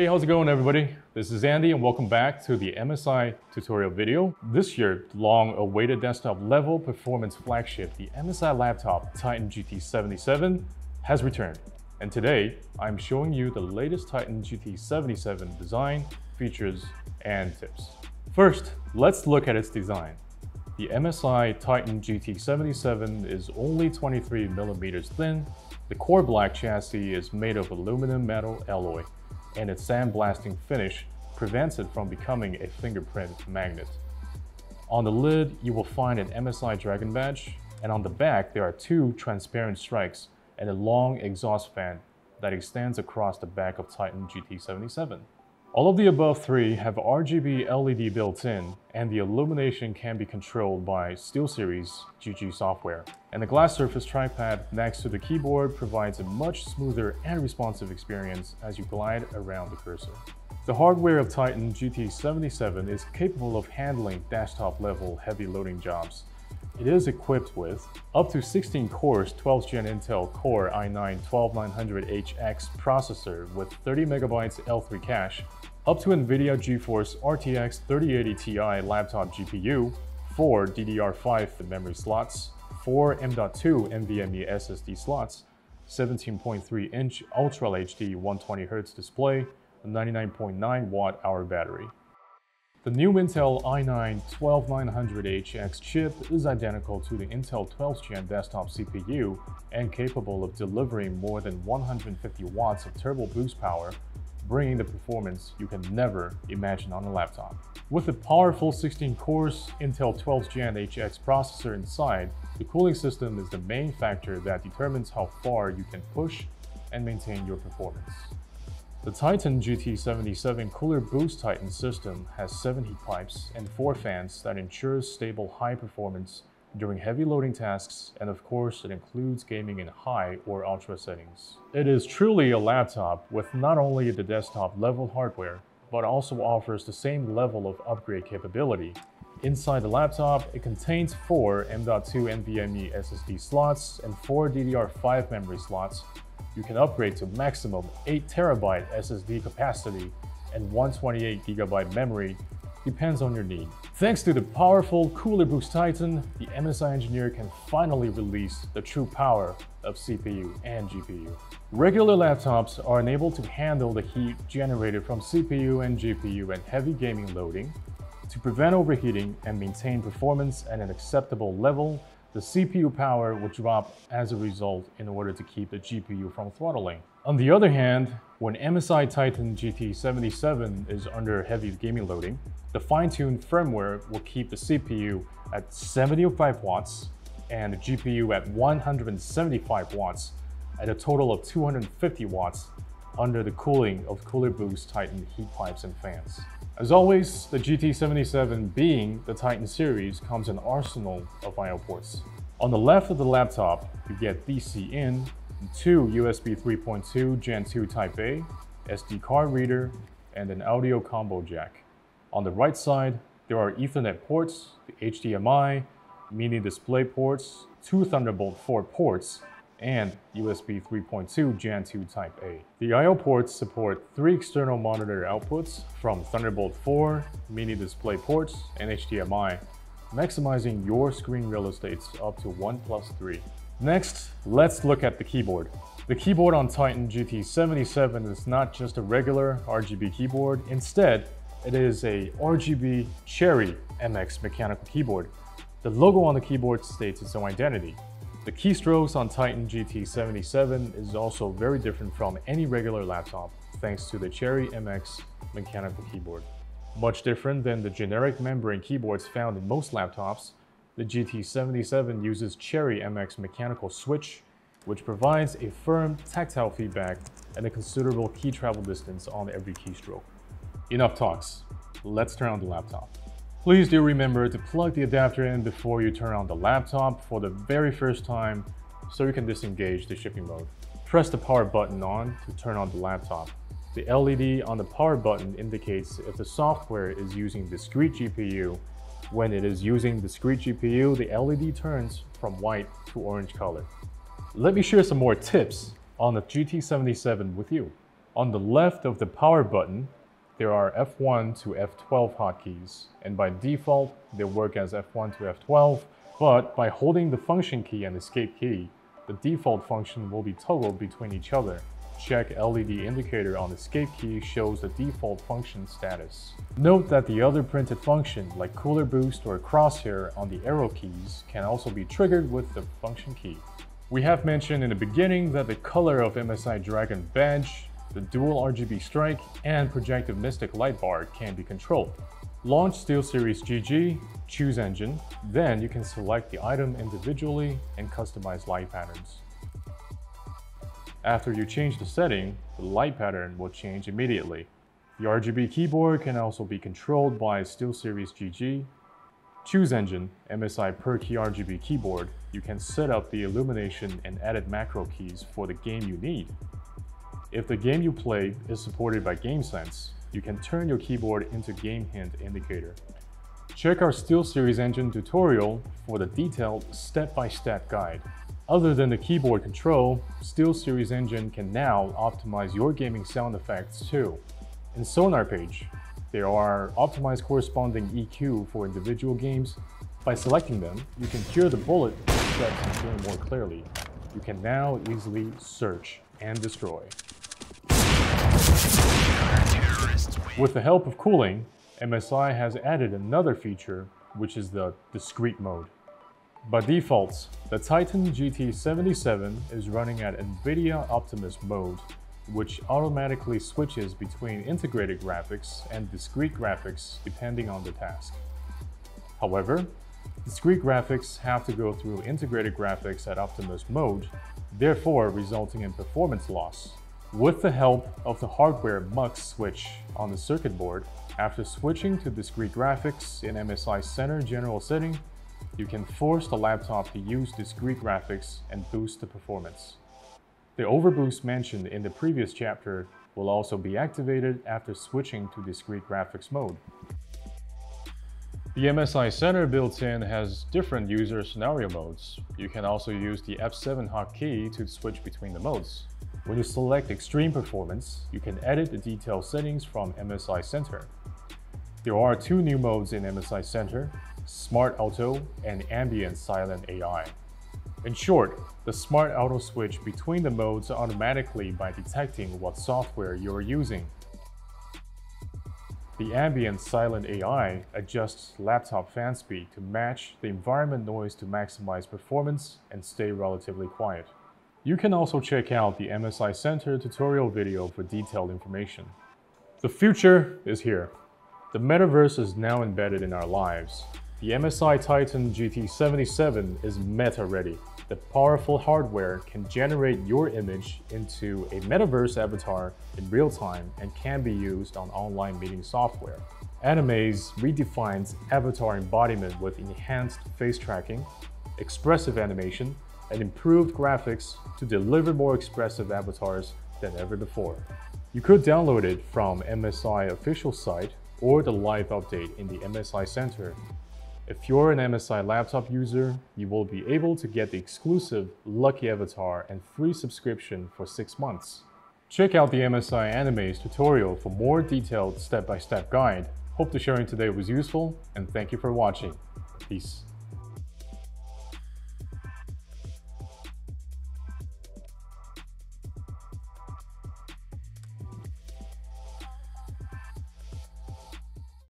Hey, how's it going, everybody? This is Andy and welcome back to the MSI tutorial video. This year, long-awaited desktop level performance flagship, the MSI laptop Titan GT77 has returned. And today, I'm showing you the latest Titan GT77 design, features, and tips. First, let's look at its design. The MSI Titan GT77 is only 23 millimeters thin. The core black chassis is made of aluminum metal alloy, and its sandblasting finish prevents it from becoming a fingerprint magnet. On the lid, you will find an MSI Dragon badge, and on the back there are two transparent strikes and a long exhaust fan that extends across the back of Titan GT77. All of the above three have RGB LED built in, and the illumination can be controlled by SteelSeries GG software. And the glass surface trackpad next to the keyboard provides a much smoother and responsive experience as you glide around the cursor. The hardware of Titan GT77 is capable of handling desktop-level heavy loading jobs. It is equipped with up to 16 cores 12th Gen Intel Core i9-12900HX processor with 30 MB L3 cache, up to NVIDIA GeForce RTX 3080 Ti laptop GPU, 4 DDR5 memory slots, 4 M.2 NVMe SSD slots, 17.3-inch Ultra HD 120Hz display, a 99.9 watt-hour battery. The new Intel i9-12900HX chip is identical to the Intel 12th Gen desktop CPU and capable of delivering more than 150 watts of turbo boost power, bringing the performance you can never imagine on a laptop. With a powerful 16-core Intel 12th Gen HX processor inside, the cooling system is the main factor that determines how far you can push and maintain your performance. The Titan GT77 Cooler Boost Titan system has 7 heat pipes and 4 fans that ensures stable high performance during heavy loading tasks, and of course it includes gaming in high or ultra settings. It is truly a laptop with not only the desktop level hardware, but also offers the same level of upgrade capability. Inside the laptop, it contains 4 M.2 NVMe SSD slots and 4 DDR5 memory slots. You can upgrade to maximum 8 TB SSD capacity and 128 GB memory, depends on your need. Thanks to the powerful Cooler Boost Titan, the MSI engineer can finally release the true power of CPU and GPU. Regular laptops are unable to handle the heat generated from CPU and GPU and heavy gaming loading. To prevent overheating and maintain performance at an acceptable level, the CPU power will drop as a result in order to keep the GPU from throttling. On the other hand, when MSI Titan GT77 is under heavy gaming loading, the fine-tuned firmware will keep the CPU at 75 watts and the GPU at 175 watts at a total of 250 watts under the cooling of Cooler Boost Titan heat pipes and fans. As always, the GT77 being the Titan series comes an arsenal of I/O ports. On the left of the laptop, you get DC in, 2 USB 3.2 Gen 2 Type A, SD card reader, and an audio combo jack. On the right side, there are Ethernet ports, the HDMI, mini display ports, 2 Thunderbolt 4 ports, and USB 3.2 Gen 2 Type A. The I/O ports support 3 external monitor outputs from Thunderbolt 4, mini display ports, and HDMI, maximizing your screen real estate up to 1+3. Next, let's look at the keyboard. The keyboard on Titan GT77 is not just a regular RGB keyboard. Instead, it is a RGB Cherry MX mechanical keyboard. The logo on the keyboard states its own identity. The keystrokes on Titan GT77 is also very different from any regular laptop thanks to the Cherry MX mechanical keyboard. Much different than the generic membrane keyboards found in most laptops, the GT77 uses Cherry MX mechanical switch, which provides a firm tactile feedback and a considerable key travel distance on every keystroke. Enough talks, let's turn on the laptop. Please do remember to plug the adapter in before you turn on the laptop for the very first time so you can disengage the shipping mode. Press the power button on to turn on the laptop. The LED on the power button indicates if the software is using discrete GPU. When it is using discrete GPU, the LED turns from white to orange color. Let me share some more tips on the GT77 with you. On the left of the power button, there are F1 to F12 hotkeys, and by default, they work as F1 to F12, but by holding the function key and escape key, the default function will be toggled between each other. Check LED indicator on escape key shows the default function status. Note that the other printed function, like cooler boost or crosshair on the arrow keys, can also be triggered with the function key. We have mentioned in the beginning that the color of MSI Dragon badge, the dual RGB strike, and projective Mystic light bar can be controlled. Launch SteelSeries GG, choose engine, then you can select the item individually and customize light patterns. After you change the setting, the light pattern will change immediately. The RGB keyboard can also be controlled by SteelSeries GG. Choose engine, MSI per key RGB keyboard. You can set up the illumination and edit macro keys for the game you need. If the game you play is supported by GameSense, you can turn your keyboard into game hint indicator. Check our SteelSeries engine tutorial for the detailed step-by-step guide. Other than the keyboard control, SteelSeries Engine can now optimize your gaming sound effects too. In Sonar page, there are optimized corresponding EQ for individual games. By selecting them, you can hear the bullet steps and hear more clearly. You can now easily search and destroy. With the help of cooling, MSI has added another feature, which is the discrete mode. By default, the Titan GT77 is running at NVIDIA Optimus mode, which automatically switches between integrated graphics and discrete graphics depending on the task. However, discrete graphics have to go through integrated graphics at Optimus mode, therefore resulting in performance loss. With the help of the hardware mux switch on the circuit board, after switching to discrete graphics in MSI Center general setting, you can force the laptop to use discrete graphics and boost the performance. The overboost mentioned in the previous chapter will also be activated after switching to discrete graphics mode. The MSI Center built-in has different user scenario modes. You can also use the F7 hotkey to switch between the modes. When you select Extreme Performance, you can edit the detail settings from MSI Center. There are two new modes in MSI Center: Smart Auto and Ambient Silent AI. In short, the Smart Auto switch between the modes automatically by detecting what software you are using. The Ambient Silent AI adjusts laptop fan speed to match the environment noise to maximize performance and stay relatively quiet. You can also check out the MSI Center tutorial video for detailed information. The future is here. The metaverse is now embedded in our lives. The MSI Titan GT77 is meta-ready. The powerful hardware can generate your image into a metaverse avatar in real time and can be used on online meeting software. Animaze redefines avatar embodiment with enhanced face tracking, expressive animation, and improved graphics to deliver more expressive avatars than ever before. You could download it from MSI official site or the live update in the MSI Center. If you're an MSI laptop user, you will be able to get the exclusive Lucky Avatar and free subscription for 6 months. Check out the MSI Animaze tutorial for more detailed step-by-step guide. Hope the sharing today was useful, and thank you for watching. Peace.